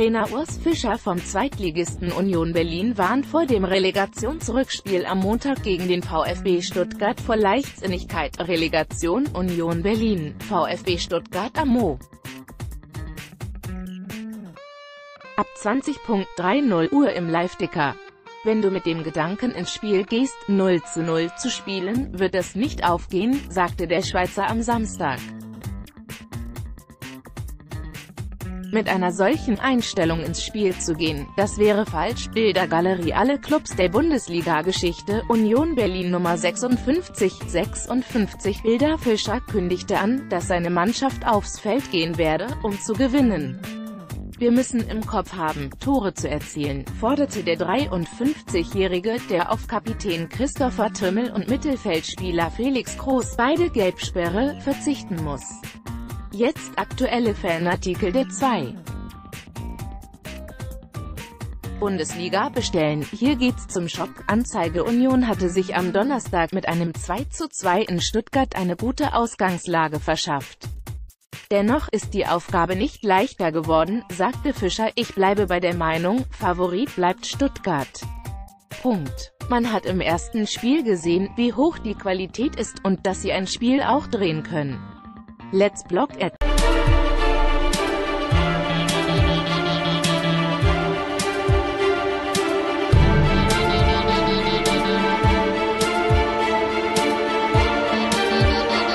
Trainer Urs Fischer vom Zweitligisten Union Berlin warnt vor dem Relegationsrückspiel am Montag gegen den VfB Stuttgart vor Leichtsinnigkeit. Relegation Union Berlin, VfB Stuttgart am Montag ab 20.30 Uhr im Live-Ticker. Wenn du mit dem Gedanken ins Spiel gehst, 0:0 zu spielen, wird das nicht aufgehen, sagte der Schweizer am Samstag. Mit einer solchen Einstellung ins Spiel zu gehen, das wäre falsch. Bildergalerie: alle Clubs der Bundesliga-Geschichte, Union Berlin Nummer 56. Bilder. Fischer kündigte an, dass seine Mannschaft aufs Feld gehen werde, um zu gewinnen. Wir müssen im Kopf haben, Tore zu erzielen, forderte der 53-Jährige, der auf Kapitän Christopher Trimmel und Mittelfeldspieler Felix Groß, beide Gelbsperre, verzichten muss. Jetzt aktuelle Fanartikel der 2. Bundesliga bestellen, hier geht's zum Shop. Anzeige: Union hatte sich am Donnerstag mit einem 2:2 in Stuttgart eine gute Ausgangslage verschafft. Dennoch ist die Aufgabe nicht leichter geworden, sagte Fischer. Ich bleibe bei der Meinung, Favorit bleibt Stuttgart. Punkt. Man hat im ersten Spiel gesehen, wie hoch die Qualität ist und dass sie ein Spiel auch drehen können. Let's block it.